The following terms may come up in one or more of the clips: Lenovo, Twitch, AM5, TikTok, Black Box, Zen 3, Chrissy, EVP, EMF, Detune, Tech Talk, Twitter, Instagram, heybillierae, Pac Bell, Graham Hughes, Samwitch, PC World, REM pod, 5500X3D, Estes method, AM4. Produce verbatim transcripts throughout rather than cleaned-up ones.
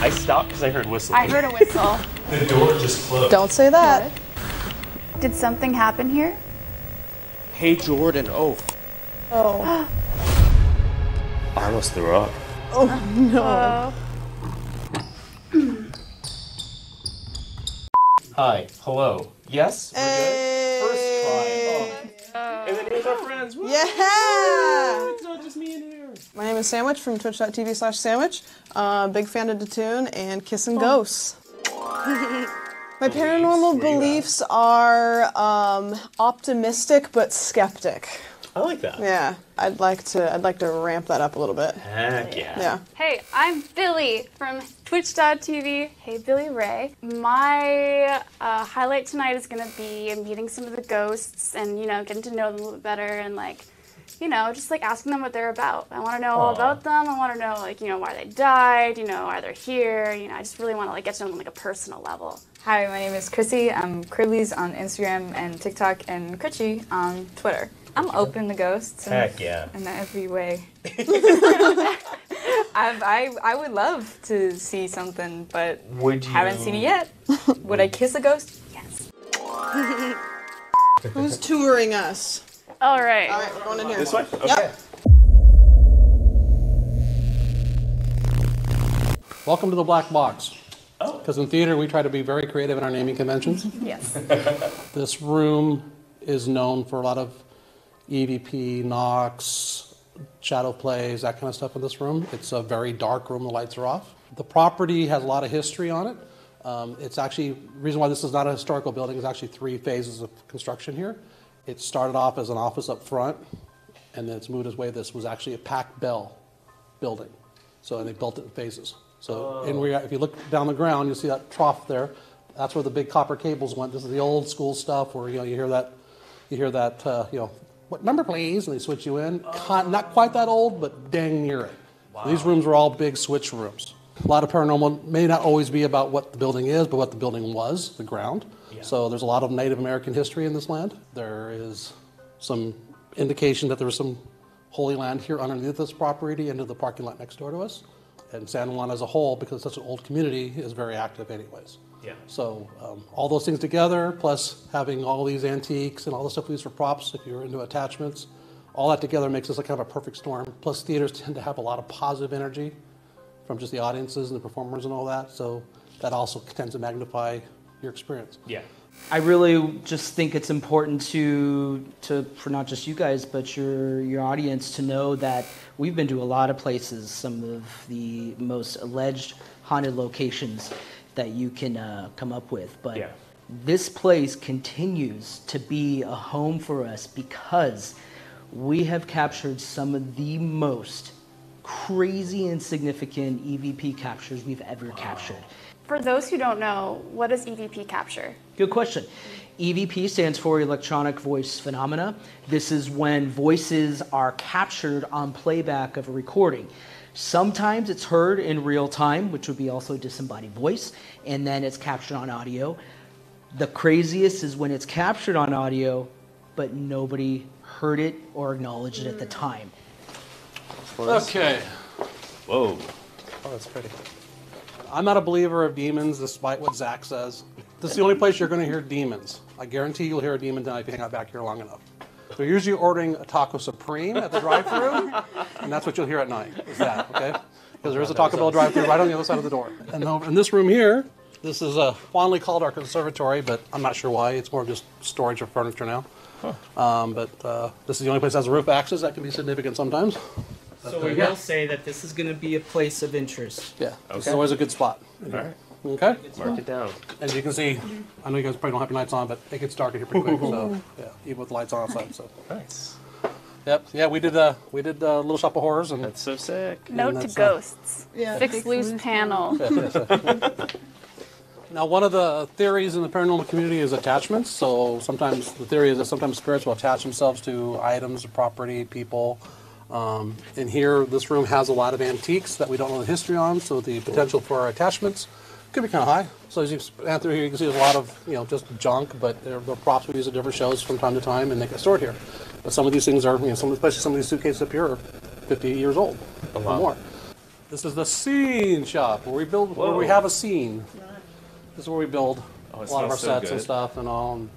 I stopped because I heard whistling. I heard a whistle. The door just closed. Don't say that. What? Did something happen here? Hey, Jordan. Oh. Oh. I almost threw up. Oh, no. Hi. Hello. Yes? We're hey. Good. First try. Oh. And then here's our friends. Woo. Yeah! Woo. It's not just me in here. My name is Samwitch from twitch.tv slash Samwitch. Uh, big fan of Detune and Kiss and oh. Ghosts. My paranormal beliefs are um, optimistic but skeptic. I like that. Yeah, I'd like to. I'd like to ramp that up a little bit. Heck yeah. Yeah. Hey, I'm Billy from twitch dot t v. Hey, heybillierae. My uh, highlight tonight is gonna be meeting some of the ghosts and you know getting to know them a little bit better and like, you know, just like asking them what they're about. I want to know Aww. all about them. I want to know like you know why they died. You know why they're here. You know, I just really want to like get to know them on like a personal level. Hi, my name is Chrissy. I'm Criblies on Instagram and TikTok and Critchy on Twitter. I'm open to ghosts. And, Heck yeah. In every way. I've, I I would love to see something, but would you... haven't seen it yet. Would I kiss a ghost? Yes. Who's touring us? All right. All right, we're going in here. This way? Okay. Yep. Welcome to the Black Box. Oh. Because in theater, we try to be very creative in our naming conventions. Yes. This room is known for a lot of E V P, knocks, shadow plays, that kind of stuff in this room. It's a very dark room. The lights are off. The property has a lot of history on it. Um, it's actually, the reason why this is not a historical building is actually three phases of construction here. It started off as an office up front, and then it's moved its way. This was actually a Pac Bell building, so and they built it in phases. So in rea- if you look down the ground, you'll see that trough there. That's where the big copper cables went. This is the old school stuff where you know you hear that, you hear that uh, you know, what number please? And they switch you in. Con- not quite that old, but dang near it. Wow. These rooms were all big switch rooms. A lot of paranormal may not always be about what the building is, but what the building was, the ground. Yeah. So there's a lot of Native American history in this land. There is some indication that there was some holy land here underneath this property into the parking lot next door to us. And San Juan as a whole, because such an old community, is very active anyways. Yeah. So um, all those things together, plus having all these antiques and all the stuff we use for props, if you're into attachments, all that together makes this a kind of a perfect storm. Plus theaters tend to have a lot of positive energy from just the audiences and the performers and all that. So that also tends to magnify your experience. Yeah. I really just think it's important to, to for not just you guys, but your your audience to know that we've been to a lot of places, some of the most alleged haunted locations that you can uh, come up with. But yeah. This place continues to be a home for us because we have captured some of the most crazy and significant E V P captures we've ever captured. For those who don't know, what does E V P capture? Good question. E V P stands for electronic voice phenomena. This is when voices are captured on playback of a recording. Sometimes it's heard in real time, which would be also disembodied voice, and then it's captured on audio. The craziest is when it's captured on audio, but nobody heard it or acknowledged it at the time. Okay. Whoa. Oh, that's pretty. I'm not a believer of demons, despite what Zach says. This is the only place you're going to hear demons. I guarantee you'll hear a demon tonight if you hang out back here long enough. They're usually ordering a Taco Supreme at the drive-thru, and that's what you'll hear at night, is that, okay? Because there is a Taco Bell drive-thru right on the other side of the door. And over in this room here, this is uh, fondly called our conservatory, but I'm not sure why. It's more just storage of furniture now. Huh. Um, but uh, this is the only place that has a roof access. That can be significant sometimes. So we will say that this is going to be a place of interest. Yeah, okay. This is always a good spot. All right. Okay? Mark it down. As you can see, I know you guys probably don't have your lights on, but it gets dark in here pretty quick, so yeah, even with the lights on outside. So. Nice. Yep, yeah, we did uh, we did uh, Little Shop of Horrors. And that's so sick. Note to ghosts. Uh, yeah. Fix loose panel. Yeah, yeah, yeah. Now, one of the theories in the paranormal community is attachments. So sometimes the theory is that sometimes spirits will attach themselves to items, property, people. Um, and here, this room has a lot of antiques that we don't know the history on, so the potential for our attachments could be kind of high. So as you span through here, you can see there's a lot of, you know, just junk, but there are props we use at different shows from time to time, and they get stored here. But some of these things are, you know, some, especially some of these suitcases up here are fifty years old or more. This is the scene shop where we build, whoa, where we have a scene. This is where we build oh, a lot of our so sets good. and stuff and all.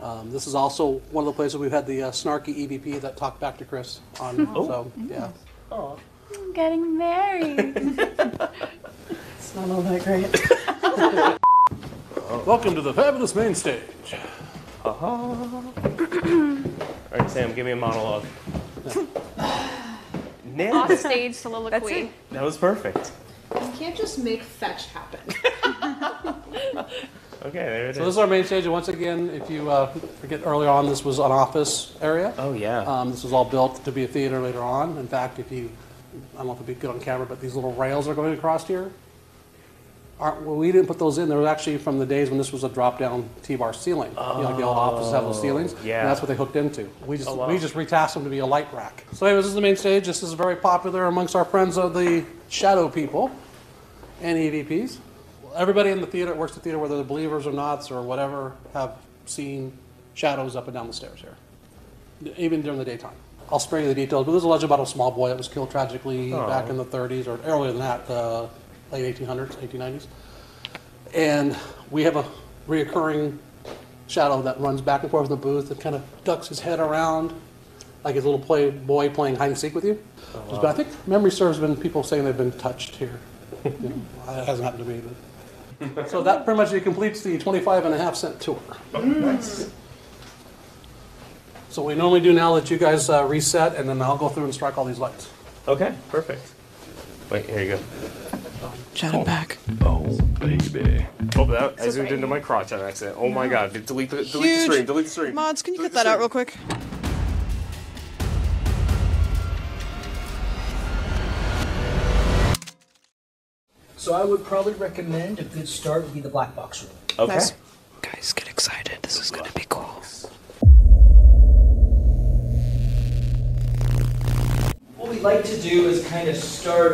Um, this is also one of the places we've had the uh, snarky E V P that talked back to Chris on. Oh. So, yeah. Oh. I'm getting married. It's not all that great. Welcome to the fabulous main stage. Uh -huh. All right, Sam, give me a monologue. Off stage soliloquy. That was perfect. You can't just make fetch happen. Okay, there it so is. So this is our main stage, and once again, if you uh, forget earlier on, this was an office area. Oh, yeah. Um, this was all built to be a theater later on. In fact, if you, I don't know if it'd be good on camera, but these little rails are going across here. Aren't, well, we didn't put those in. They were actually from the days when this was a drop-down T-bar ceiling. Oh, you know, like the old offices have those ceilings. Yeah. And that's what they hooked into. We just, oh, wow. we just retasked them to be a light rack. So anyways, this is the main stage. This is very popular amongst our friends of the shadow people and E V Ps. Everybody in the theater that works the theater, whether they're believers or not or whatever, have seen shadows up and down the stairs here, even during the daytime. I'll spare you the details, but there's a legend about a small boy that was killed tragically oh. back in the thirties or earlier than that, the late eighteen hundreds, eighteen nineties. And we have a reoccurring shadow that runs back and forth in the booth and kind of ducks his head around like his little play boy playing hide and seek with you. Oh, wow. But I think memory serves when people saying they've been touched here. You know, that hasn't happened to me. But so that pretty much completes the twenty-five and a half cent tour. Oh, nice. So we normally do now let you guys uh, reset, and then I'll go through and strike all these lights. Okay, perfect. Wait, here you go. Chat oh. it back. Oh, baby. Oh, that, I zoomed into my crotch on accident. Oh, no. My God. Delete the, delete the stream. Delete the stream. Mods, can you delete cut that out real quick? So I would probably recommend a good start would be the black box room. Okay. Nice. Guys, get excited. This is going to be cool. What we like to do is kind of start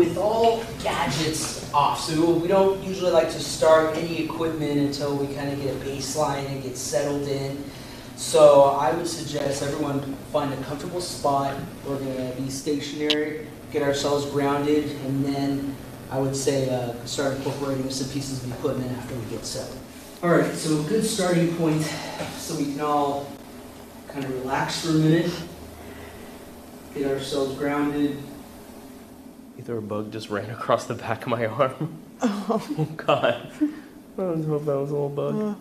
with all gadgets off. So we don't usually like to start any equipment until we kind of get a baseline and get settled in. So I would suggest everyone find a comfortable spot. We're going to be stationary, get ourselves grounded, and then I would say uh, start incorporating some pieces of equipment after we get settled. All right, so a good starting point so we can all kind of relax for a minute, get ourselves grounded. Either a bug just ran across the back of my arm. Oh, oh God. I was hoping that was a little bug. Uh. You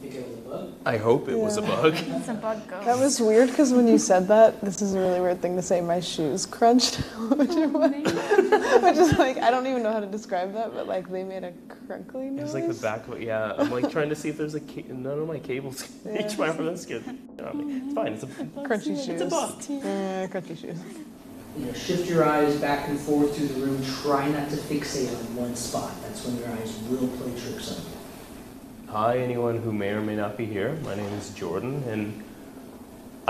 think it was a bug? I hope it yeah. was a bug. It's a bug ghost. That was weird because when you said that, this is a really weird thing to say, my shoes crunched. Which, oh, which is like, I don't even know how to describe that, but like they made a crinkly noise. It was like the back of it, yeah. I'm like trying to see if there's a, none of my cables can reach my arm. That's good. It's fine, it's a crunchy shoes. It's a bug. Yeah, crunchy shoes. You know, shift your eyes back and forth through the room. Try not to fixate on one spot. That's when your eyes will play tricks on you. Hi, anyone who may or may not be here. My name is Jordan, and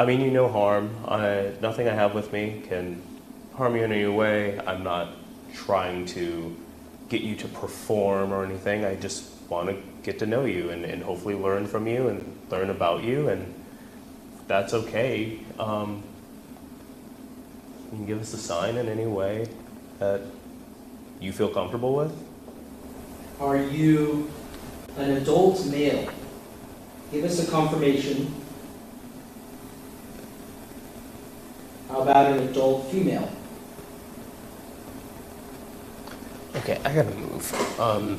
I mean you no harm. I, nothing I have with me can harm you in any way. I'm not trying to get you to perform or anything. I just want to get to know you and, and hopefully learn from you and learn about you, and that's okay. Um, you can give us a sign in any way that you feel comfortable with. Are you an adult male? Give us a confirmation. How about an adult female? Okay, I gotta move. Um,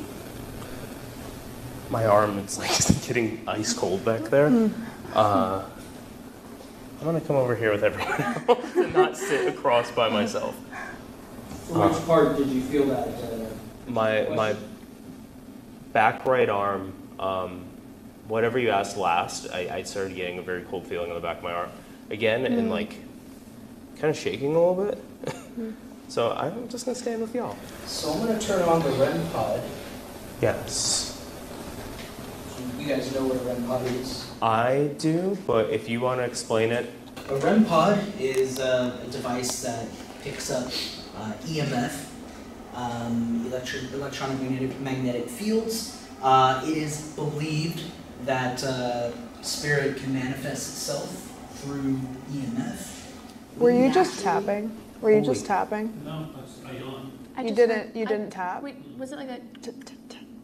my arm, it's like getting ice cold back there. Uh, I'm gonna come over here with everyone else and not sit across by myself. For which uh, part did you feel that? Uh, my, my back right arm, um, whatever you asked last, I, I started getting a very cold feeling on the back of my arm again, mm. and like kind of shaking a little bit. Mm. So I'm just gonna stand with y'all. So I'm gonna turn on the REM pod. Yes. You guys know what a REM pod is? I do, but if you want to explain it. A REM pod is uh, a device that picks up uh, E M F. Um, electric, electronic magnetic, magnetic fields. Uh, it is believed that uh, spirit can manifest itself through E M F. Were you naturally just tapping? Were you just tapping? No, I yawned. You didn't. You didn't tap. Wait, was it like that?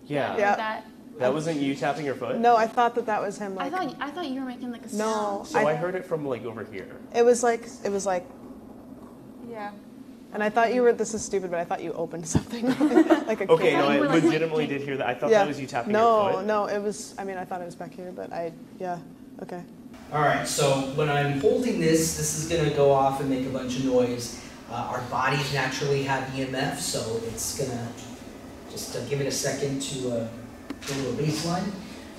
Yeah. Yeah. That wasn't you tapping your foot? No, I thought that that was him. Like, I thought I thought you were making like a sound. No, so I, I heard it from like over here. It was like it was like. Yeah. And I thought you were. This is stupid, but I thought you opened something. like a okay, no, I like, legitimately did hear that. I thought yeah. that was you tapping no, your foot. No, no, it was. I mean, I thought it was back here, but I. Yeah. Okay. All right. So when I'm holding this, this is gonna go off and make a bunch of noise. Uh, our bodies naturally have E M F, so it's gonna. Just uh, give it a second to. Uh, A little baseline.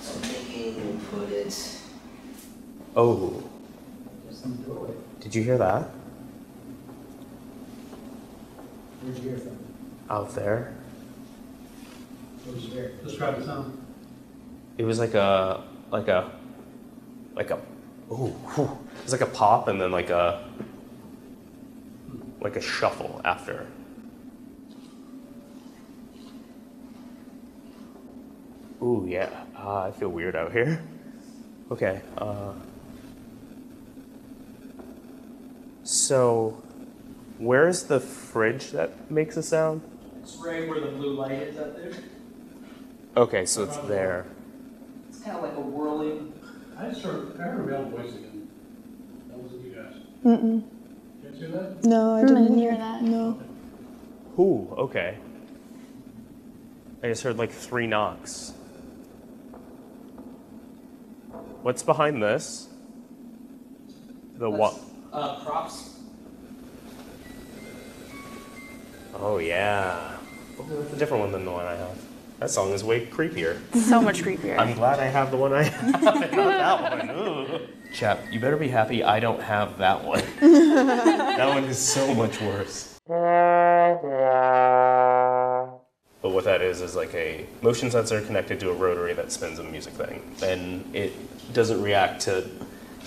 So I'm thinking we'll put it. Oh. Did you hear that? Where'd you hear it from? Out there. What did you hear? Describe the sound. It was like a like a like a oh it was like a pop and then like a like a shuffle after. Ooh, yeah. Uh, I feel weird out here. Okay. Uh, so, where's the fridge that makes a sound? It's right where the blue light is up there. Okay, so it's there. It's kind of like a whirling. I just heard, I heard a real voice again. That wasn't you guys. Mm-mm. Did you hear that? No, I didn't, I didn't hear that. No. Ooh, okay. I just heard like three knocks. What's behind this? The what? Uh, props. Oh yeah. That's a different one than the one I have. That song is way creepier. So much creepier. I'm glad I have the one I have. I got that one. Ooh. Chap, you better be happy I don't have that one. That one is so much worse. But what that is is like a motion sensor connected to a rotary that spins a music thing. And it doesn't react to,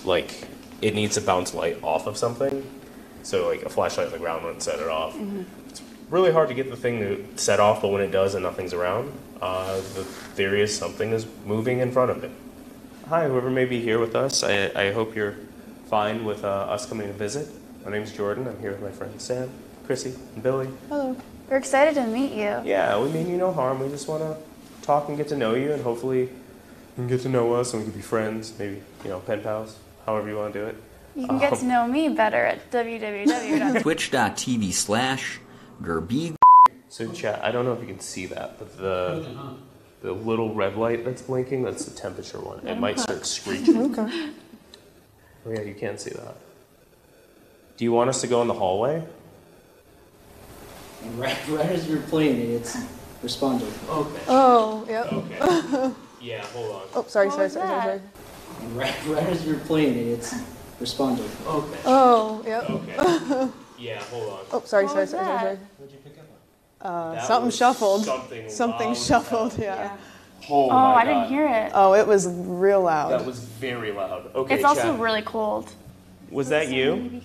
like, it needs to bounce light off of something. So like a flashlight on the ground wouldn't set it off. Mm-hmm. It's really hard to get the thing to set off, but when it does and nothing's around, uh, the theory is something is moving in front of it. Hi, whoever may be here with us, I, I hope you're fine with uh, us coming to visit. My name's Jordan, I'm here with my friends Sam, Chrissy, and Billy. Hello. We're excited to meet you. Yeah, we mean you no harm. We just want to talk and get to know you, and hopefully you can get to know us, and we can be friends, maybe, you know, pen pals, however you want to do it. You can um, get to know me better at w w w dot twitch dot t v slash gerbig. So, chat, I don't know if you can see that, but the the little red light that's blinking, that's the temperature one. It might start screeching. Okay. Oh, yeah, you can see that. Do you want us to go in the hallway? Right, right as you're playing it, it's responding. Okay. Oh, yep. Okay. Yeah, hold on. Oh, sorry, sorry, sorry, sorry. Right, right as you're playing it, it's responding. Okay. Oh, yep. Okay. Yeah, hold on. Oh, sorry, sorry, sorry, sorry, sorry. What did you pick up on? Uh, something shuffled. Something. Something shuffled. Yeah. yeah. Oh, oh my I God. Didn't hear it. Oh, it was real loud. That was very loud. Okay. It's Chad. Also really cold. Was that you?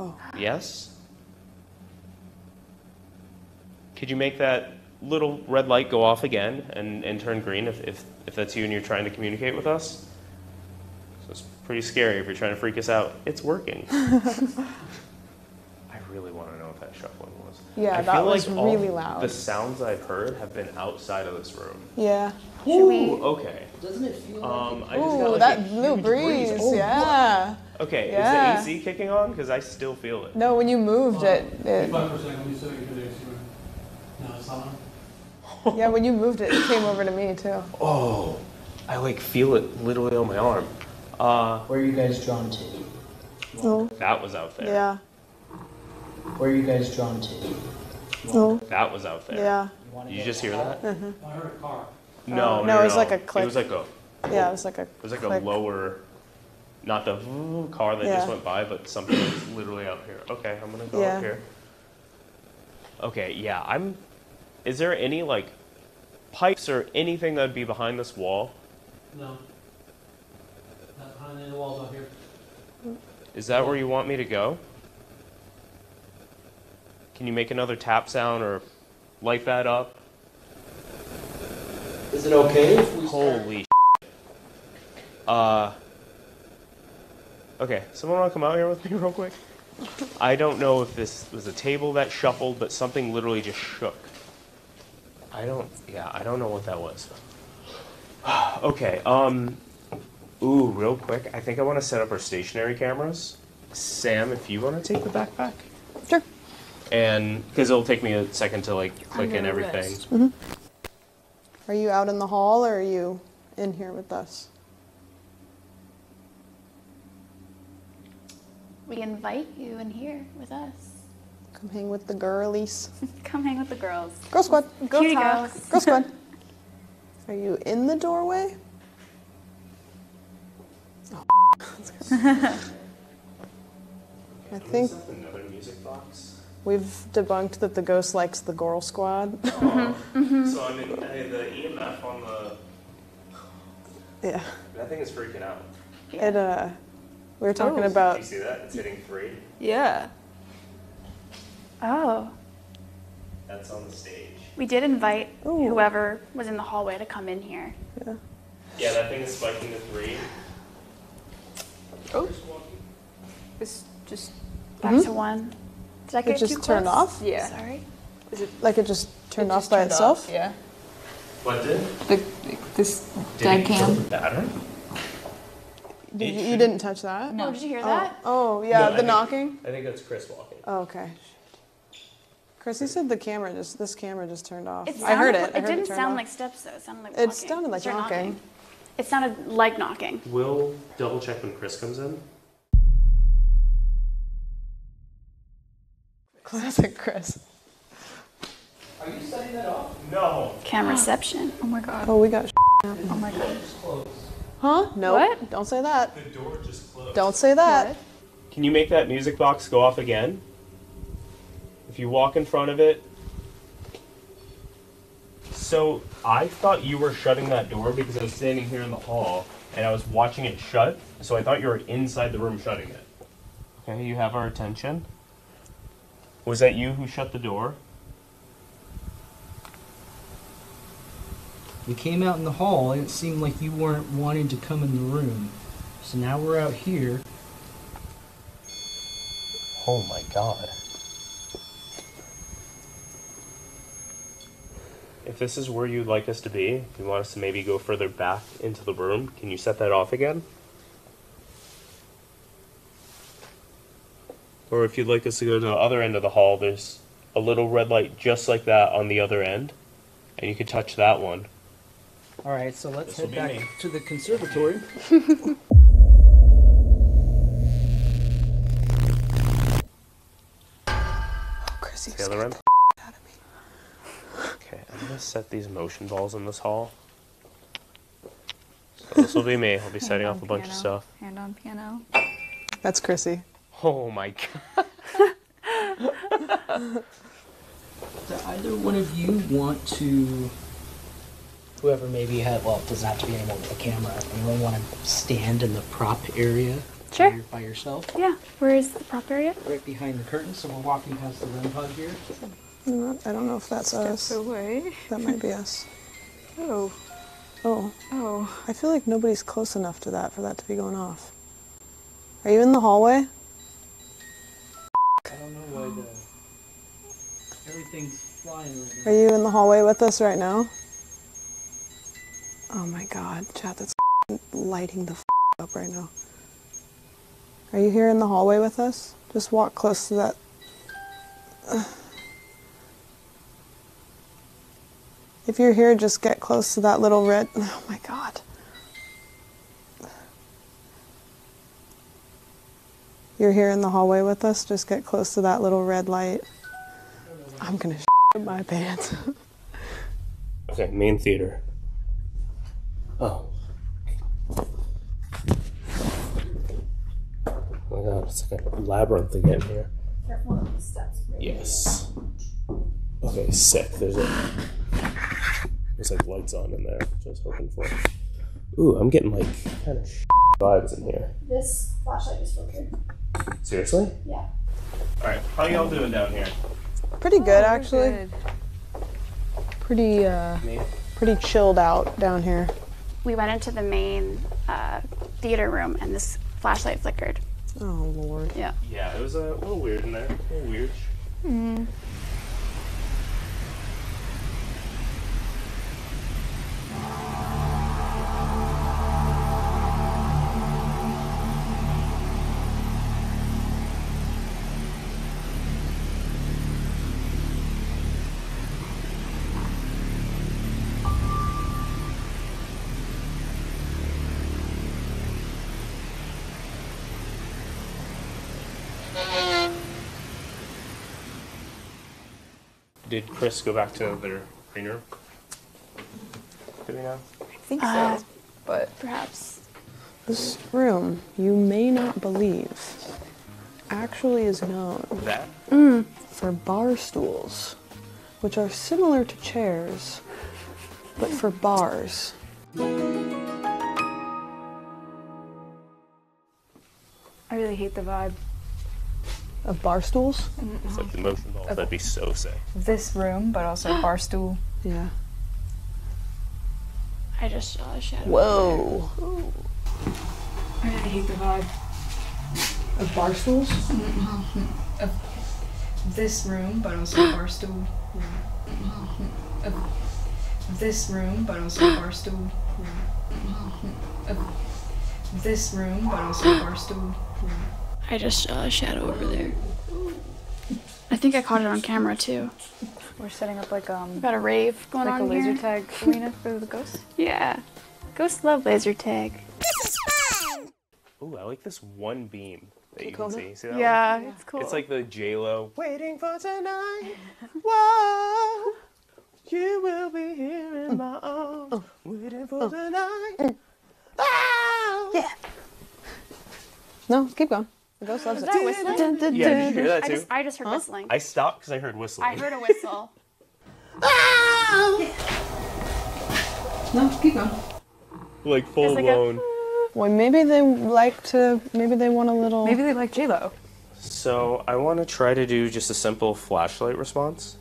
Oh. Yes? Could you make that little red light go off again and, and turn green if, if, if that's you and you're trying to communicate with us? So it's pretty scary if you're trying to freak us out. It's working. I really want to know what that shuffling was. Yeah, I that feel was like really all loud. The sounds I've heard have been outside of this room. Yeah. Ooh, we... okay. Doesn't it feel um, like... I just ooh, got like that a blue breeze, breeze. Oh, yeah. What? Okay, yeah. Is the A C kicking on? Because I still feel it. No, when you moved it... it... Yeah, when you moved it, it came over to me, too. Oh, I, like, feel it literally on my arm. Uh, Where are you guys drawn to? Oh. That was out there. Yeah. Where are you guys drawn to? Oh. That was out there. Yeah. Did you just hear that? Mm-hmm. I heard a car. No, uh, no, no, no. It was like a click. It was like a... Yeah, it was like a It was like click. a lower... Not the car that yeah. just went by, but something that's literally out here. Okay, I'm gonna go yeah. up here. Okay, yeah, I'm... Is there any, like, pipes or anything that would be behind this wall? No. Not behind any walls out here. Is that where you want me to go? Can you make another tap sound or light that up? Is it okay if we start? Holy shit. Uh... Okay, someone want to come out here with me real quick? I don't know if this was a table that shuffled, but something literally just shook. I don't, yeah, I don't know what that was. Okay, um, ooh, real quick, I think I want to set up our stationary cameras. Sam, if you want to take the backpack? Sure. And, because it'll take me a second to, like, click in everything. Mm-hmm. Are you out in the hall, or are you in here with us? We invite you in here with us. Come hang with the girlies. Come hang with the girls. Girl squad. Girl talk. Girl squad. Are you in the doorway? Oh, I think another music box. We've debunked that the ghost likes the girl squad. uh, mm-hmm. So I'm in uh, the E M F on the. Yeah. That thing is freaking out. Yeah. It uh. We were talking oh. about... Do you see that? It's hitting three. Yeah. Oh. That's on the stage. We did invite Ooh. whoever was in the hallway to come in here. Yeah. Yeah, that thing is spiking to three. Oh. It's just back mm-hmm. to one. Did I get it just too turned off? Yeah. Sorry. Is it like it just turned it just off by turned itself? Off, yeah. What did? The, the, this dead cam. Did you, you didn't touch that? No. Oh, did you hear that? Oh, oh yeah, no, the I think, knocking? I think that's Chris walking. Oh, okay. Chris, you said the camera just, this camera just turned off. It sounded, I heard it. I heard it didn't it sound off. like steps, though. It sounded like walking. It sounded like knocking. knocking. It sounded like knocking. We'll double check when Chris comes in. Classic Chris. Are you setting that off? No. Camera reception. Oh, my God. Oh, we got Oh, my God. Huh? No. What? Don't say that. The door just closed. Don't say that. What? Can you make that music box go off again? If you walk in front of it. So I thought you were shutting that door because I was standing here in the hall and I was watching it shut. So I thought you were inside the room shutting it. Okay, you have our attention. Was that you who shut the door? We came out in the hall, and it seemed like you weren't wanting to come in the room. So now we're out here. Oh my God. If this is where you'd like us to be, if you want us to maybe go further back into the room, can you set that off again? Or if you'd like us to go to the other end of the hall, there's a little red light just like that on the other end, and you can touch that one. All right, so let's head back me. to the conservatory. Oh, Chrissy, scared the, the f out of me. Okay, I'm gonna set these motion balls in this hall. So this will be me. I'll be setting off a piano. bunch of stuff. Hand on piano. That's Chrissy. Oh my God. Does either one of you want to, whoever maybe had, well, it doesn't have to be anyone with a camera, anyone want to stand in the prop area? Sure. By, by yourself? Yeah. Where is the prop area? Right behind the curtain, so we're walking past the REM pod here. I don't know if that's Step us. away. That might be us. Oh. Oh. Oh. I feel like nobody's close enough to that for that to be going off. Are you in the hallway? I don't know why oh. the... Everything's flying right now. Are you in the hallway with us right now? Oh my God, chat, that's lighting the f up right now. Are you here in the hallway with us? Just walk close to that. If you're here, just get close to that little red. Oh my God. You're here in the hallway with us? Just get close to that little red light. I'm gonna shit my pants. Okay, main theater. Oh. Oh my God, it's like a labyrinth again here. Careful of the steps. Right yes. There. Okay, sick. There's a there's like lights on in there, which I was hoping for. Ooh, I'm getting like kind of vibes in here. This flashlight is broken. Seriously? Yeah. Alright, how y'all doing down here? Pretty good, oh, actually. Good. Pretty, uh, pretty chilled out down here. We went into the main uh, theater room, and this flashlight flickered. Oh, Lord. Yeah. Yeah, it was a little weird in there. A little weird. Mm. Did Chris go back to their green room? Do we know? I think so, uh, but perhaps. This room, you may not believe, actually is known that? Mm, for bar stools, which are similar to chairs, but for bars. I really hate the vibe. Of bar stools? Mm-mm. It's like the motion balls, that'd be so sick. This room, but also a bar stool. Yeah. I just saw a shadow. Whoa. Ooh. I really hate the vibe. Of bar stools? Mm-hmm. Of this room, but also a bar stool. Yeah. Mm-hmm. Of this room, but also a bar stool. Yeah. Mm-hmm. Of this room, but also a bar stool. Yeah. I just saw a shadow over there. I think I caught it on camera too. We're setting up like um. We've got a rave going like on Like a laser here. Tag arena for the ghosts. Yeah, ghosts love laser tag. This is fun. Ooh, I like this one beam that you can see. See that yeah, one? Yeah, it's cool. It's like the J Lo. Waiting for tonight. Whoa, you will be here in my arms. Oh. Waiting for oh. tonight. Mm. Oh. Yeah. No, keep going. The ghost loves it. Whistling? Yeah, did you hear that too? I just, I just heard huh? whistling. I stopped because I heard whistling. I heard a whistle. Ah! No, keep going. Like full like blown. A... Well, maybe they like to. Maybe they want a little. Maybe they like J Lo. So I want to try to do just a simple flashlight response,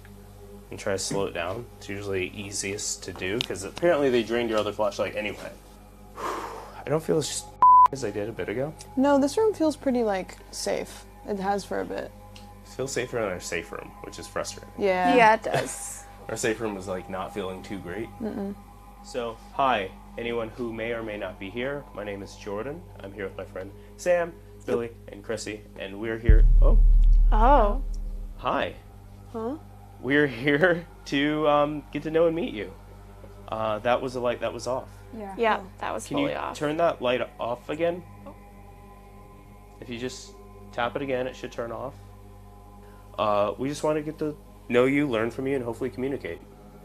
and try to slow it down. It's usually easiest to do because apparently they drained your other flashlight anyway. I don't feel it's. As I did a bit ago? No, this room feels pretty, like, safe. It has for a bit. It feels safer than our safe room, which is frustrating. Yeah. Yeah, it does. Our safe room was, like, not feeling too great. Mm-mm. So, hi, anyone who may or may not be here. My name is Jordan. I'm here with my friend Sam, Billy, and Chrissy, and we're here... Oh. Oh. Hi. Huh? We're here to um, get to know and meet you. Uh, that was a light that was off. Yeah, yeah, that was fully off. Can you turn that light off again? Oh. If you just tap it again, it should turn off. Uh, we just want to get to know you, learn from you, and hopefully communicate.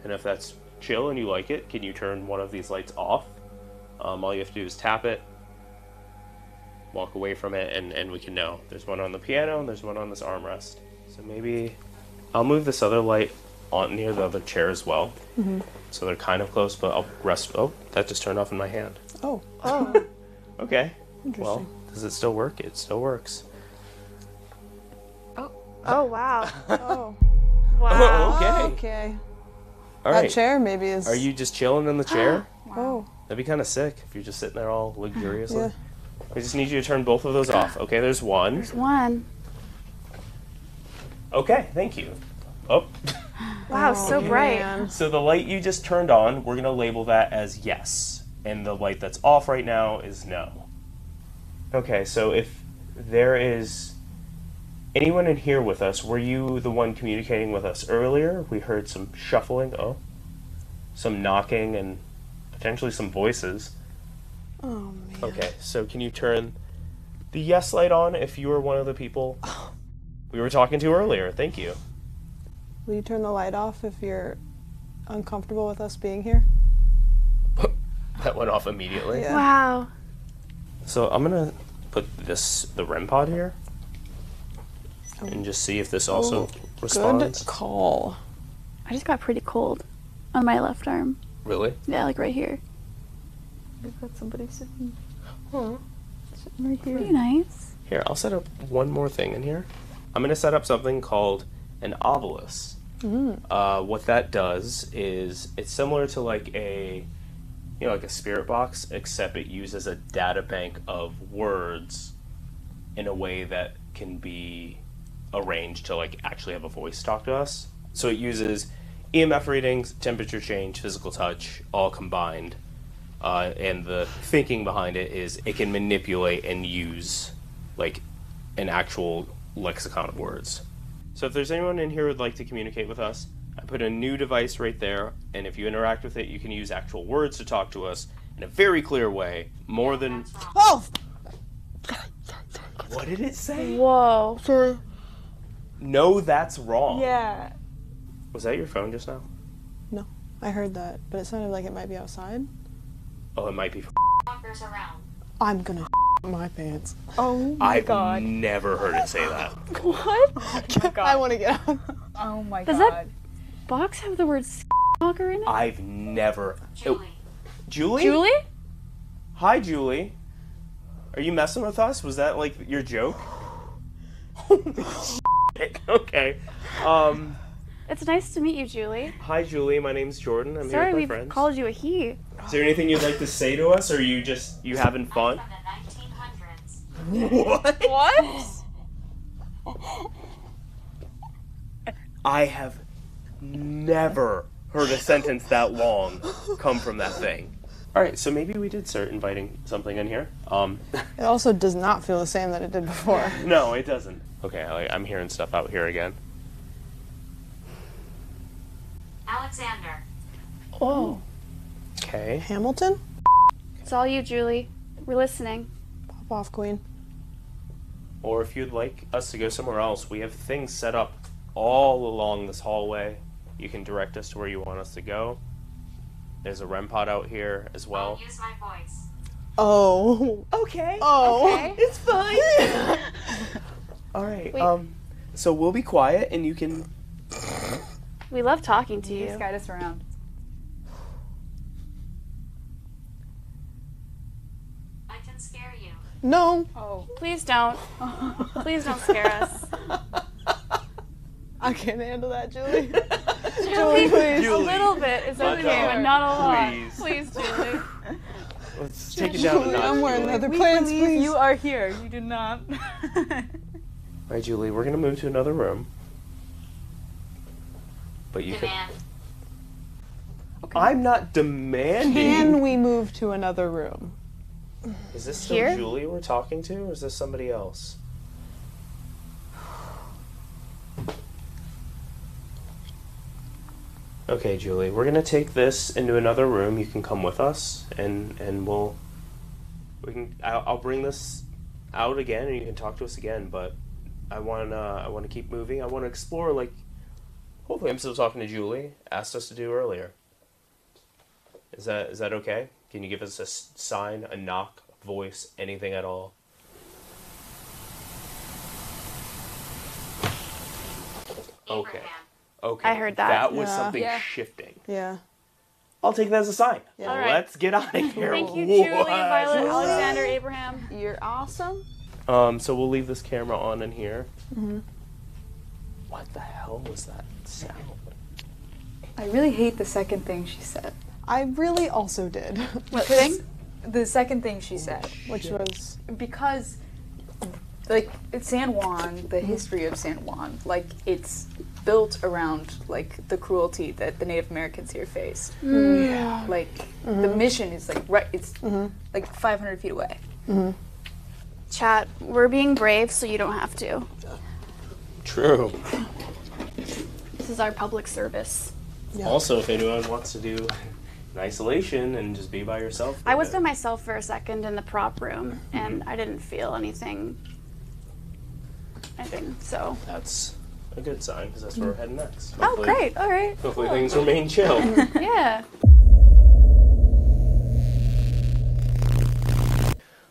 And if that's chill and you like it, can you turn one of these lights off? Um, all you have to do is tap it, walk away from it, and, and we can know. There's one on the piano, and there's one on this armrest. So maybe I'll move this other light on near the other chair as well. Mm-hmm. So they're kind of close, but I'll rest. Oh, that just turned off in my hand. Oh. Oh. Okay. Well, does it still work? It still works. Oh. Oh, wow. Oh. Wow. Oh, okay. Okay. All right. That chair maybe is... Are you just chilling in the chair? Wow. Oh. That'd be kind of sick if you're just sitting there all luxuriously. Yeah. I just need you to turn both of those off. Okay, there's one. There's one. Okay, thank you. Oh. Wow, oh, so okay. bright. So the light you just turned on, we're going to label that as yes. And the light that's off right now is no. Okay, so if there is anyone in here with us, were you the one communicating with us earlier? We heard some shuffling, oh, some knocking, and potentially some voices. Oh, man. Okay, so can you turn the yes light on if you were one of the people we were talking to earlier? Thank you. Will you turn the light off if you're uncomfortable with us being here? That went off immediately. Yeah. Wow. So I'm gonna put this the R E M pod here, oh. and just see if this also oh, responds. Good call. I just got pretty cold on my left arm. Really? Yeah, like right here. We've got somebody sitting. Oh, sitting right here. Pretty nice. Here, I'll set up one more thing in here. I'm gonna set up something called an obelisk. Mm. Uh, what that does is it's similar to like a, you know, like a spirit box, except it uses a data bank of words in a way that can be arranged to like actually have a voice talk to us. So it uses E M F readings, temperature change, physical touch, all combined. Uh, and the thinking behind it is it can manipulate and use like an actual lexicon of words. So if there's anyone in here who would like to communicate with us, I put a new device right there, and if you interact with it, you can use actual words to talk to us in a very clear way, more than... Oh! What did it say? Whoa. Sorry. No, that's wrong. Yeah. Was that your phone just now? No. I heard that, but it sounded like it might be outside. Oh, it might be f***ers around. I'm gonna f*** my pants. Oh my I've god. I've never heard it say that. What? Oh my god. I want to get out. Oh my Does god. Does that box have the word s***er in it? I've never... Julie. Oh. Julie? Julie? Hi, Julie. Are you messing with us? Was that, like, your joke? Holy shit. Okay. Um... It's nice to meet you, Julie. Hi, Julie. My name's Jordan. I'm Sorry, here with my friends. Sorry, we've called you a he. Is there anything you'd like to say to us, or are you just, you having fun? I'm from the nineteen hundreds. What? What? I have never heard a sentence that long come from that thing. All right, so maybe we did start inviting something in here. Um, it also does not feel the same that it did before. No, it doesn't. Okay, like, I'm hearing stuff out here again. Alexander. Oh. Okay. Hamilton? It's all you, Julie. We're listening. Pop off, queen. Or if you'd like us to go somewhere else, we have things set up all along this hallway. You can direct us to where you want us to go. There's a REM pod out here as well. I'll use my voice. Oh. Okay. Oh. Okay. It's fine. All right. Wait. Um. So we'll be quiet, and you can... We love talking to you. Please guide us around. I can scare you. No. Oh. Please don't. Please don't scare us. I can't handle that, Julie. Julie, please. Julie. A little bit is okay, but not a lot. Please, please Julie. Let's take it down a notch. I'm wearing leather pants, please. You are here. You do not. All right, Julie, we're going to move to another room. But you Demand. Can... Okay. I'm not demanding... Can we move to another room? Is this still here? Julie we're talking to, or is this somebody else? Okay, Julie, we're going to take this into another room. You can come with us, and, and we'll... we can. I'll, I'll bring this out again, and you can talk to us again, but I want, uh, I want to keep moving. I want to explore, like... Hopefully I'm still talking to Julie, asked us to do earlier. Is that is that okay? Can you give us a sign, a knock, a voice, anything at all? Okay. Okay. I heard that. That was yeah. something yeah. shifting. Yeah. I'll take that as a sign. Yeah. All right. Let's get out of here. Thank you, Julie, what? Violet, Alexander, Abraham. You're awesome. Um, so we'll leave this camera on in here. Mm-hmm. What the hell was that sound? I really hate the second thing she said. I really also did. What thing? The second thing she said. Which was? Because, like, San Juan, the history of San Juan, like, it's built around, like, the cruelty that the Native Americans here faced. Mm. Yeah. Like, mm-hmm. the mission is, like, right, it's, mm-hmm. like, five hundred feet away. Mm-hmm. Chat, we're being brave, so you don't have to. True. This is our public service. Yeah. Also, if anyone wants to do an isolation and just be by yourself. I was by myself for a second in the prop room, mm-hmm. and I didn't feel anything. I think so. That's a good sign, because that's where we're heading next. Hopefully, oh, great. All right. Hopefully cool. Things remain chill. Yeah.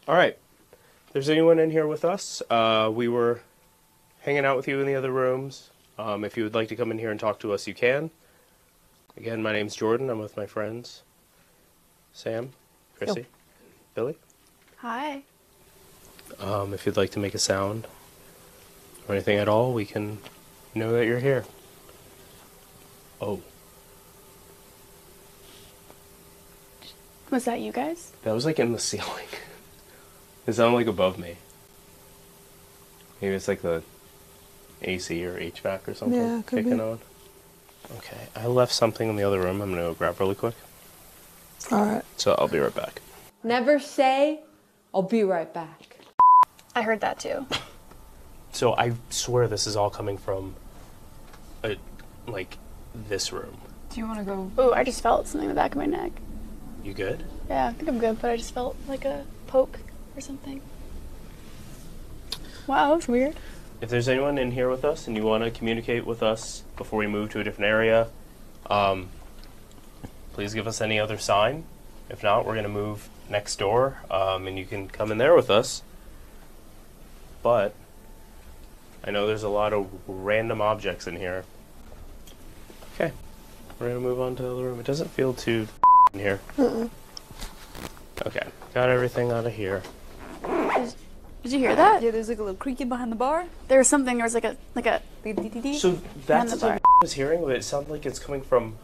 All right. If there's anyone in here with us, uh, we were... hanging out with you in the other rooms. Um, if you would like to come in here and talk to us, you can. Again, my name's Jordan. I'm with my friends. Sam, Chrissy, Yo. Billy. Hi. Um, if you'd like to make a sound or anything at all, we can know that you're here. Oh. Was that you guys? That was like in the ceiling. It sounded like above me. Maybe it's like the A C or H V A C or something. Yeah, could kicking be. On. Okay, I left something in the other room. I'm gonna go grab really quick. All right. So I'll be right back. Never say, I'll be right back. I heard that too. So I swear this is all coming from, a, like, this room. Do you want to go? Oh, I just felt something in the back of my neck. You good? Yeah, I think I'm good, but I just felt like a poke or something. Wow, that was weird. If there's anyone in here with us and you want to communicate with us before we move to a different area, um, please give us any other sign. If not, we're going to move next door, um, and you can come in there with us. But I know there's a lot of random objects in here. Okay, we're going to move on to the other room. It doesn't feel too in here. Mm-mm. Okay, got everything out of here. Did you hear that? Yeah, there's like a little creaking behind the bar. There was something, there was like a, like a... So that's what I was hearing, but it sounded like it's coming from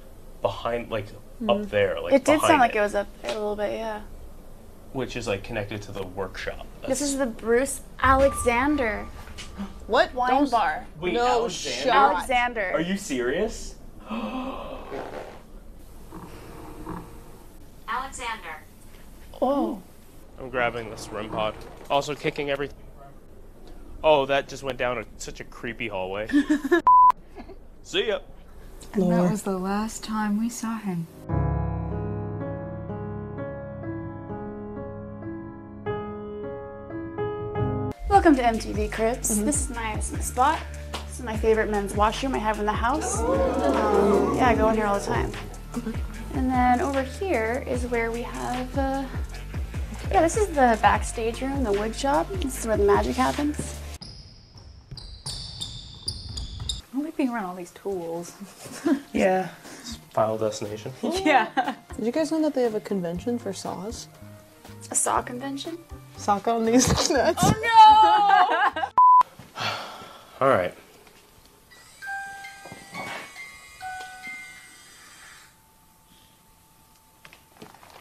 behind, like mm. up there. Like it did sound it. like it was up there a little bit, yeah. Which is like connected to the workshop. That's... This is the Bruce Alexander. What? Wine Don't... bar. Wait, no Alexander? shot. Alexander. Are you serious? Alexander. Oh. I'm grabbing this R E M pod. Also kicking everything. Oh, that just went down a, such a creepy hallway. See ya. And Lord. That was the last time we saw him. Welcome to M T V Cribs. Mm-hmm. This is my awesome spot. This is my favorite men's washroom I have in the house. Um, yeah, I go in here all the time. And then over here is where we have uh, Yeah, this is the backstage room, the wood shop. This is where the magic happens. I don't like being around all these tools. Yeah. It's final destination. Yeah. Did you guys know that they have a convention for saws? A saw convention? Sock on these nuts. Oh no! All right.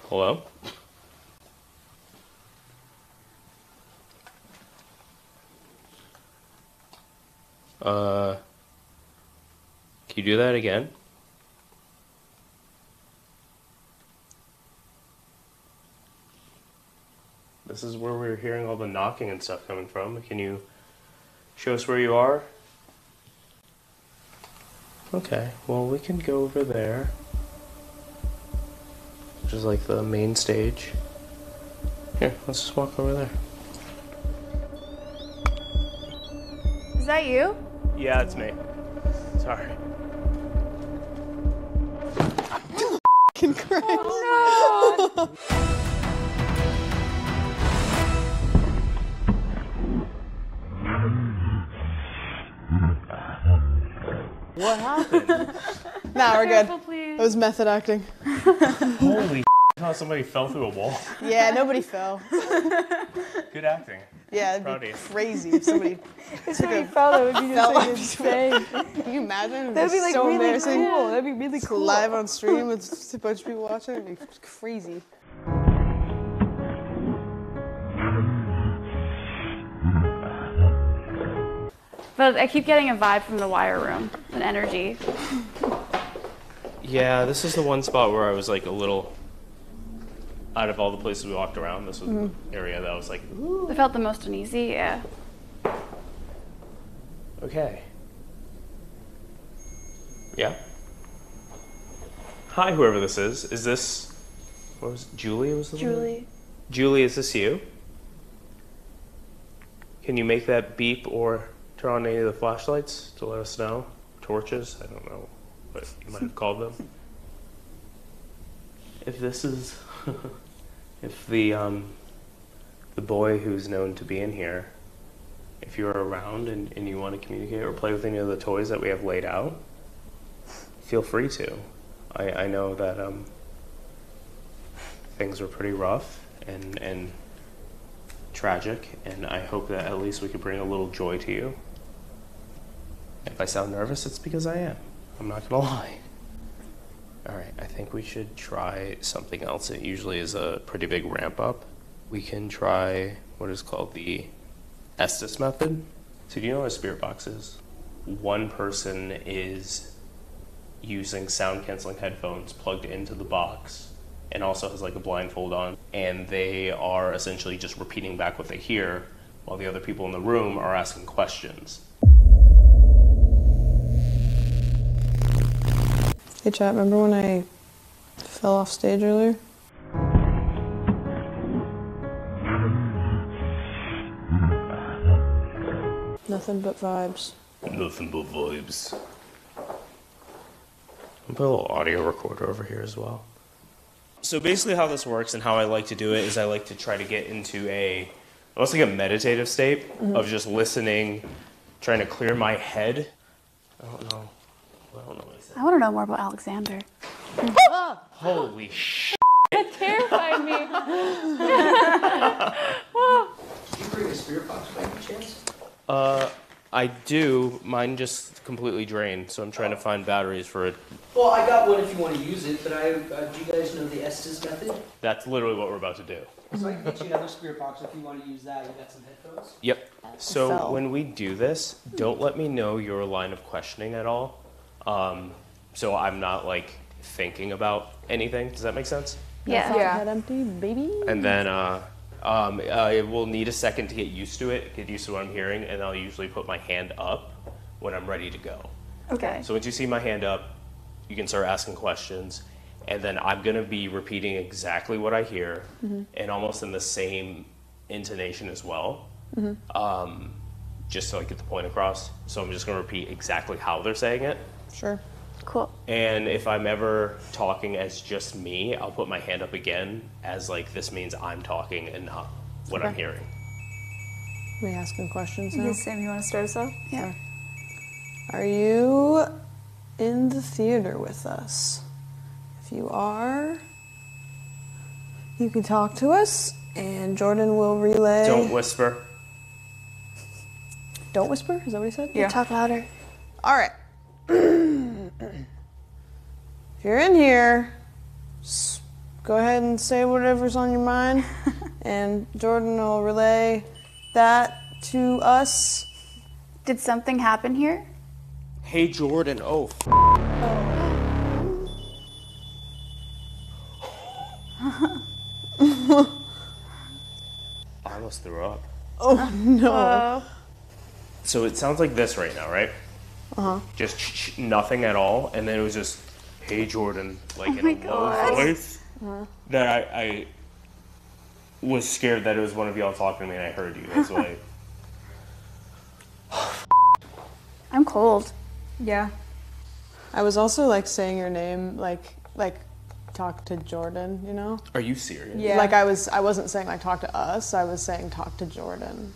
Hello? Uh, can you do that again? This is where we were hearing all the knocking and stuff coming from. Can you show us where you are? Okay, well, we can go over there, which is like the main stage. Here, let's just walk over there. Is that you? Yeah, it's me. Sorry. Fucking Christ. Oh, no. What happened? Nah, we're good. It was method acting. Holy how somebody fell through a wall. Yeah, nobody fell. Good acting. Yeah, it'd be crazy if somebody if somebody fell. That would be just insane. Can you imagine? That'd be like so really cool. That'd be really cool. Live on stream with a bunch of people watching. It'd be crazy. But I keep getting a vibe from the wire room, an energy. Yeah, this is the one spot where I was like a little. Out of all the places we walked around, this was mm. the area that I was like, ooh. I felt the most uneasy, yeah. Okay. Yeah. Hi, whoever this is. Is this, what was it? Julie was the Julie. Name? Julie, is this you? Can you make that beep or turn on any of the flashlights to let us know? Torches, I don't know what you might have called them. If this is, if the um, the boy who's known to be in here, if you're around and, and you want to communicate or play with any of the toys that we have laid out, feel free to. I, I know that um, things were pretty rough and, and tragic, and I hope that at least we could bring a little joy to you. If I sound nervous, it's because I am. I'm not going to lie. All right, I think we should try something else. It usually is a pretty big ramp up. We can try what is called the Estes method. So do you know what a spirit box is? One person is using sound-canceling headphones plugged into the box and also has like a blindfold on, and they are essentially just repeating back what they hear while the other people in the room are asking questions. Hey chat, remember when I fell off stage earlier? Nothing but vibes. Nothing but vibes. I'll put a little audio recorder over here as well. So basically how this works and how I like to do it is I like to try to get into a, almost like a meditative state mm-hmm. of just listening, trying to clear my head. I don't know. I don't know what he said. I want to know more about Alexander. Oh. Holy shit. That terrified me. Do you bring a spirit box by any chance? Uh, I do. Mine just completely drained, so I'm trying oh. to find batteries for it. Well, I got one if you want to use it, but I, uh, do you guys know the Estes method? That's literally what we're about to do. So I can get you another spirit box if you want to use that. You got some headphones? Yep. So, so when we do this, don't let me know your line of questioning at all. Um, so I'm not like thinking about anything. Does that make sense? Yeah. Yeah. Head empty, baby. And then, uh... Um, I will need a second to get used to it, get used to what I'm hearing, and I'll usually put my hand up when I'm ready to go. Okay. So once you see my hand up, you can start asking questions, and then I'm going to be repeating exactly what I hear, mm-hmm. and almost in the same intonation as well, mm-hmm. um, just so I get the point across. So I'm just going to repeat exactly how they're saying it. Sure. Cool. And if I'm ever talking as just me, I'll put my hand up again as like, this means I'm talking and not what okay. I'm hearing. Are we asking questions now? Yes, Sam, you want to start us off? Yeah. Sure. Are you in the theater with us? If you are, you can talk to us and Jordan will relay. Don't whisper. Don't whisper? Is that what he said? Yeah. You talk louder. All right. If you're in here, go ahead and say whatever's on your mind, and Jordan will relay that to us. Did something happen here? Hey, Jordan. Oh. F oh. I almost threw up. Oh no. Uh. So it sounds like this right now, right? Uh-huh. Just ch ch nothing at all, and then it was just, "Hey Jordan," like oh in a God. low voice. Uh-huh. That I, I was scared that it was one of y'all talking to me, and I heard you. That's why. I'm cold. Yeah. I was also like saying your name, like like talk to Jordan. You know? Are you serious? Yeah. Like I was, I wasn't saying like talk to us. I was saying talk to Jordan.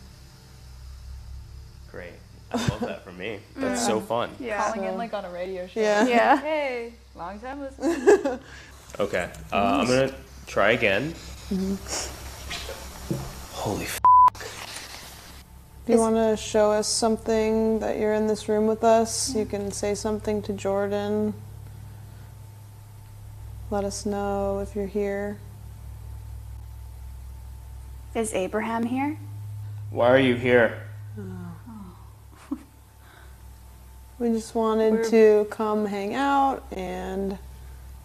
Great. I love that for me. That's yeah. so fun. Yeah. Calling in like on a radio show. Yeah. yeah. Hey, long time listener. Okay, uh, I'm gonna try again. Mm-hmm. Holy f***. Do you want to show us something that you're in this room with us? You can say something to Jordan. Let us know if you're here. Is Abraham here? Why are you here? We just wanted We're... to come hang out and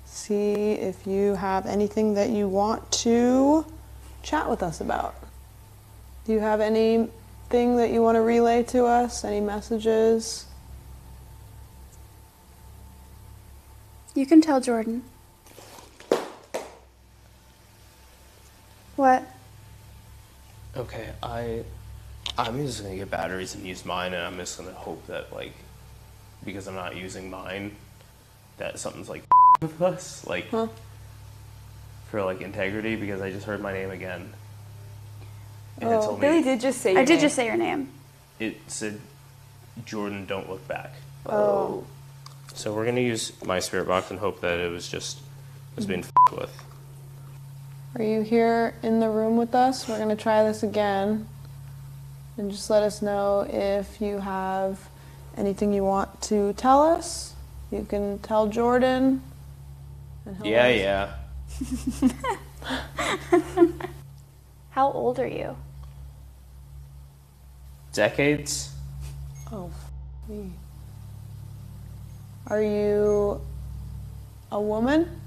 see if you have anything that you want to chat with us about. Do you have anything that you want to relay to us? Any messages? You can tell Jordan. What? Okay, I, I'm just gonna get batteries and use mine, and I'm just gonna hope that like, because I'm not using mine, that something's like with us, like huh? for like integrity. Because I just heard my name again, and oh, it told Billy me, did just say. Your I name. did just say your name. It said, "Jordan, don't look back." Oh. So we're gonna use my spirit box and hope that it was just it was being mm-hmm. f***ed with. Are you here in the room with us? We're gonna try this again, and just let us know if you have anything you want to tell us. You can tell Jordan. And yeah, yeah. How old are you? Decades? Oh, me. Are you a woman?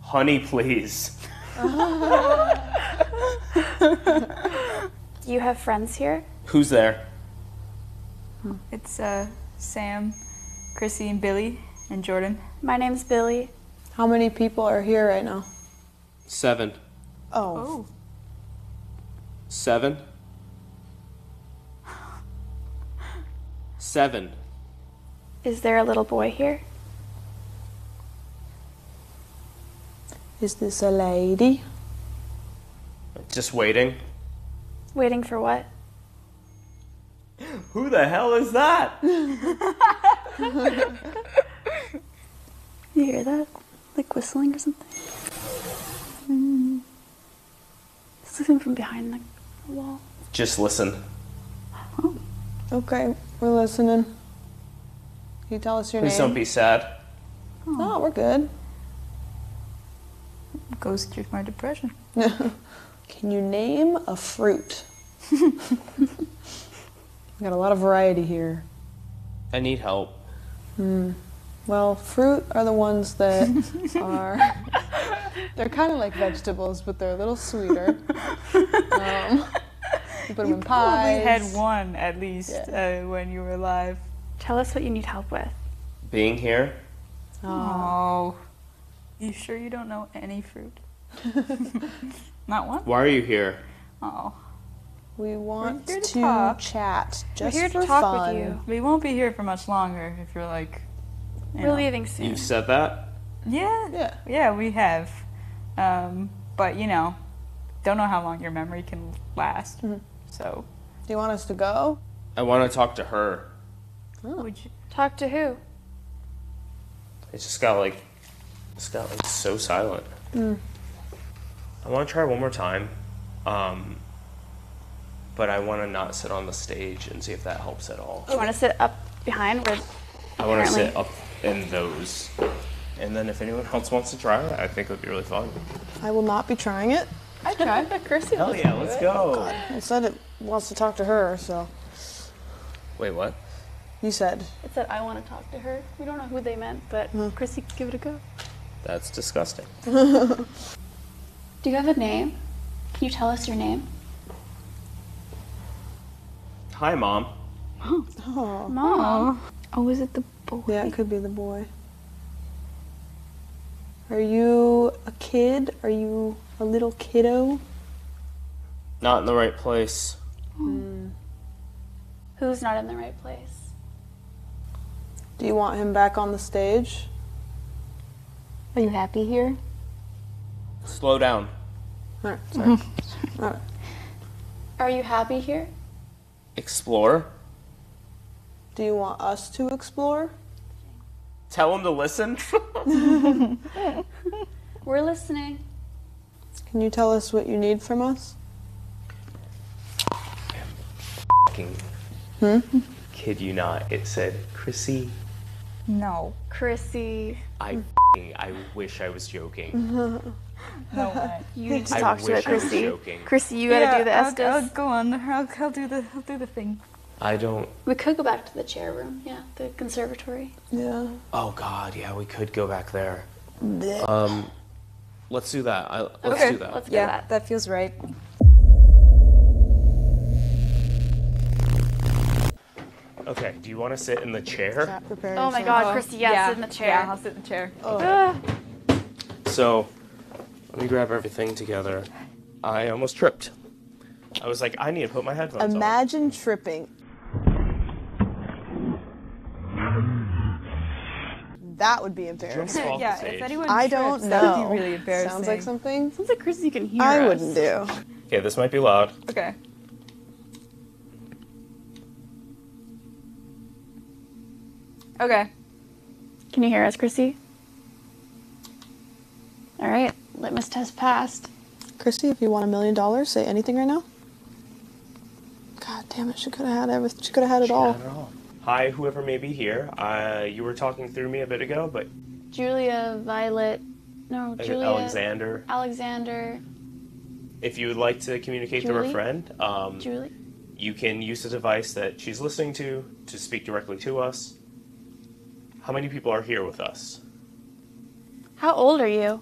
Honey, please. Do you have friends here? Who's there? Hmm. It's uh, Sam, Chrissy, and Billy, and Jordan. My name's Billy. How many people are here right now? Seven. Oh. oh. Seven. Seven. Is there a little boy here? Is this a lady? Just waiting. Waiting for what? Who the hell is that? You hear that? Like whistling or something? Mm. It's something from behind the wall. Just listen. Oh. Okay, we're listening. Can you tell us your Please name? Please don't be sad. Oh. No, we're good. Goes through my depression. Can you name a fruit? Got a lot of variety here. I need help. Mm. Well, fruit are the ones that are... They're kind of like vegetables, but they're a little sweeter. Um, you put them you in pies. You probably had one, at least, yeah. uh, when you were alive. Tell us what you need help with. Being here. Oh. You sure you don't know any fruit? Not one? Why are you here? Oh. We want to, to chat. Just We're here to talk fun. with you. We won't be here for much longer if you're like... You We're know. leaving soon. You said that? Yeah. Yeah, yeah we have. Um, but, you know, don't know how long your memory can last. Mm-hmm. So... Do you want us to go? I want to talk to her. Oh. Would you talk to who? It's just got like... It's got like so silent. Mm. I want to try one more time, um, but I want to not sit on the stage and see if that helps at all. You want to sit up behind? Where I want to sit up in those, and then if anyone else wants to try it, I think it would be really fun. I will not be trying it. I tried, but Chrissy. Hell yeah, let's go. Oh God. It said it wants to talk to her, so. Wait, what? You said. It said I want to talk to her. We don't know who they meant, but mm. Chrissy, give it a go. That's disgusting. Do you have a name? Can you tell us your name? Hi, Mom. Oh. Oh. Mom. Oh, is it the boy? Yeah, it could be the boy. Are you a kid? Are you a little kiddo? Not in the right place. Mm. Who's not in the right place? Do you want him back on the stage? Are you happy here? Slow down. All right, sorry. All right. Are you happy here? Explore. Do you want us to explore? Tell him to listen. We're listening. Can you tell us what you need from us? Fucking hmm? Kid you not. It said, Chrissy. No. Chrissy. I. I wish I was joking. No way. You need to talk I to it, Chrissy. Chrissy, you gotta yeah, do the Estes. I'll, I'll go on. I'll, I'll do the. I'll do the thing. I don't. We could go back to the chair room. Yeah, the conservatory. Yeah. Oh God, yeah, we could go back there. Um, let's do that. I, let's okay. do that. Let's do yeah, that. that feels right. Okay, do you want to sit in the chair? Oh my God, Chrissy, yeah, yeah, sit in the chair. Yeah, I'll sit in the chair. Oh. Ah. So, let me grab everything together. I almost tripped. I was like, I need to put my headphones Imagine on. Imagine tripping. That would be embarrassing. Yeah, if anyone I trips, don't know. That would be really embarrassing. Sounds like something. Sounds like Chrissy can hear I us. wouldn't do. Okay, this might be loud. Okay. Okay. Can you hear us, Chrissy? All right, litmus test passed. Chrissy, if you want a million dollars, say anything right now. God damn it, she could have had everything. She could have had it all. Had it all. Hi, whoever may be here. Uh, you were talking through me a bit ago, but Julia, Violet, no, Julia, Alexander, Alexander. If you would like to communicate Julie? to our friend, um, Julie. You can use the device that she's listening to to speak directly to us. How many people are here with us? How old are you?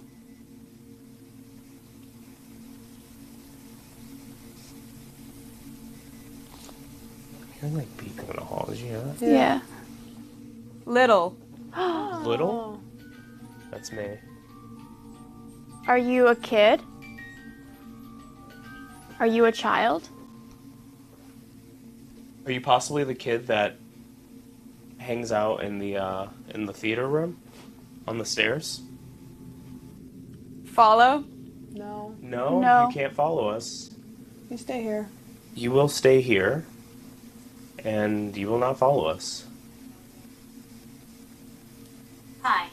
You're like peak in the halls, yeah? Yeah. yeah. Little. Little? That's me. Are you a kid? Are you a child? Are you possibly the kid that hangs out in the uh, in the theater room on the stairs? Follow? No. No, no. You can't follow us. You stay here. You will stay here, and you will not follow us. Hi.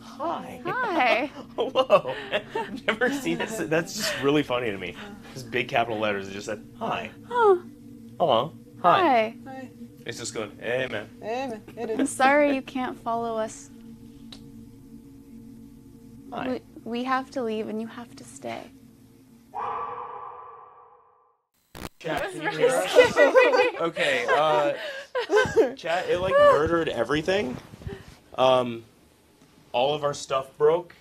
Hi. Hi. Whoa. I've never seen this. That's just really funny to me. Just big capital letters. It just said, hi. Huh. Hello. Hi. Hi. It's just going, amen. Amen. It is. I'm sorry you can't follow us. Hi. We, we have to leave and you have to stay. Chat, can you hear us? Okay, uh, chat, it like murdered everything. Um, all of our stuff broke.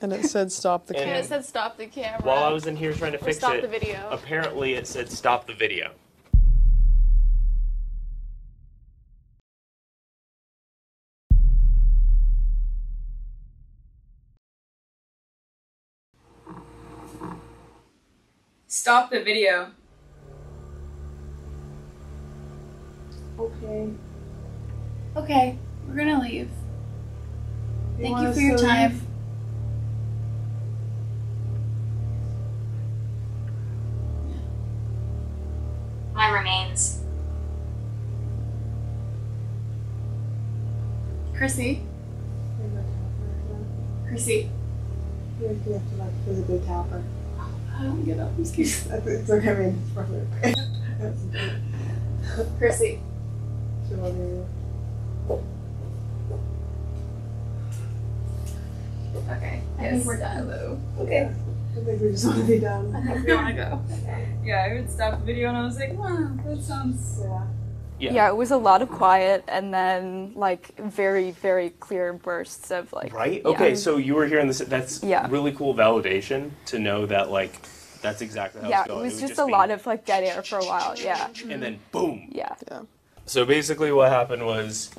And it said stop the camera. And it said stop the camera. While I was in here trying to fix it, stop the video. Apparently it said stop the video. Stop the video. Okay. Okay, we're gonna leave. You Thank you for your time. Leave? My remains. Chrissy? Chrissy? You have to like physically tap her. I don't get up. I'm scared. It's okay. I mean, it's probably okay. Chrissy. Okay. I yes. think we're done. Hello. Okay. I think we just want to be done. I think we want to go. Yeah, I would stop the video and I was like, wow, that sounds... Yeah. Yeah. yeah, it was a lot of quiet and then like very, very clear bursts of like... Right? Okay, yeah. So you were hearing this. That's yeah. really cool validation to know that like that's exactly how yeah, it's going. Yeah, it was, it was just, just a being... lot of like dead air for a while, yeah. And then boom. Yeah. yeah. So basically what happened was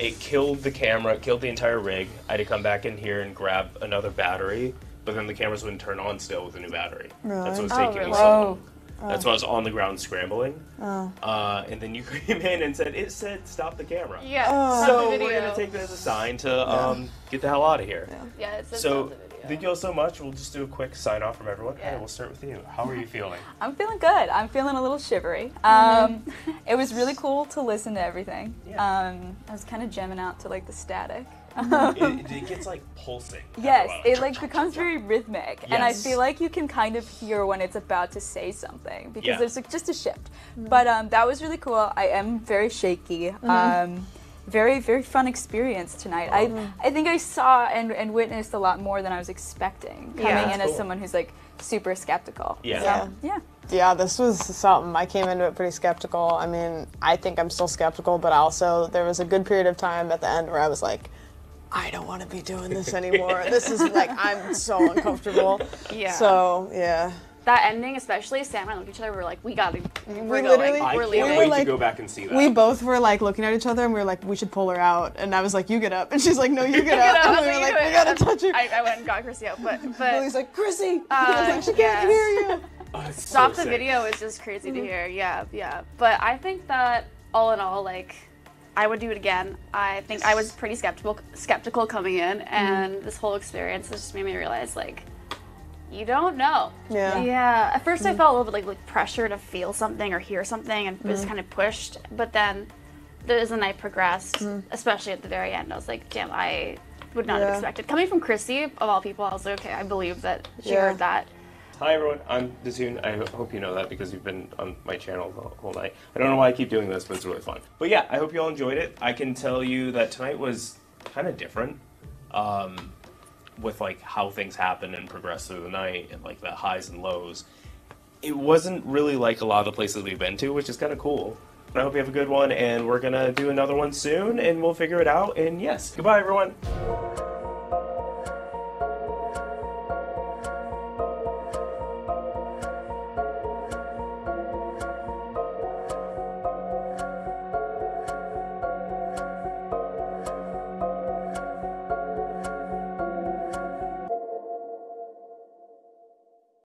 it killed the camera, killed the entire rig. I had to come back in here and grab another battery, but then the cameras wouldn't turn on still with a new battery. Really? That's what was oh, taking really? me so long. Oh. That's when I was on the ground scrambling. Oh. Uh, and then you came in and said, it said stop the camera. Yeah, oh. So we're going to take that as a sign to um, yeah. get the hell out of here. Yeah, yeah it says so, stop the video. Thank you all so much. We'll just do a quick sign off from everyone. Yeah. Hey, we'll start with you. How are you feeling? I'm feeling good. I'm feeling a little shivery. Um, mm-hmm. It was really cool to listen to everything. Yeah. Um, I was kind of jamming out to like the static. it, it gets like pulsing. Yes, it like becomes very rhythmic, yes. and I feel like you can kind of hear when it's about to say something because yeah. there's like just a shift. Mm-hmm. But um, that was really cool. I am very shaky. Mm-hmm. um, very very fun experience tonight. Um, I I think I saw and and witnessed a lot more than I was expecting coming yeah, in cool. as someone who's like super skeptical. Yeah. So, yeah. Yeah, this was something. I came into it pretty skeptical. I mean, I think I'm still skeptical, but also there was a good period of time at the end where I was like, I don't want to be doing this anymore. This is like, I'm so uncomfortable. Yeah. So, yeah. That ending, especially, Sam and I looked at each other, we were like, we gotta, we're we going, we're leaving. We were like, to go back and see that. We both were like looking at each other and we were like, we should pull her out. And I was like, you get up. And she's like, no, you get up. And we were like, we gotta touch her. I, I went and got Chrissy out, but. but Lily's like, Chrissy! Uh, I was like, she can't yeah. hear you. Oh, Stop so the sick. video is just crazy mm-hmm. to hear. Yeah, yeah. But I think that all in all, like, I would do it again. I think I was pretty skeptical skeptical coming in, and mm-hmm. this whole experience just made me realize, like, you don't know. Yeah. Yeah. At first, mm-hmm. I felt a little bit like, like pressure to feel something or hear something, and mm-hmm. was kind of pushed. But then, as the night progressed, mm-hmm. especially at the very end, I was like, damn, I would not yeah. have expected. Coming from Chrissy, of all people, I was like, okay, I believe that she yeah. heard that. Hi everyone, I'm Detune. I hope you know that because you've been on my channel the whole night. I don't know why I keep doing this, but it's really fun. But yeah, I hope you all enjoyed it. I can tell you that tonight was kind of different um, with like how things happen and progress through the night and like the highs and lows. it wasn't really like a lot of the places we've been to, which is kind of cool. But I hope you have a good one, and we're gonna do another one soon, and we'll figure it out. And yes, goodbye, everyone.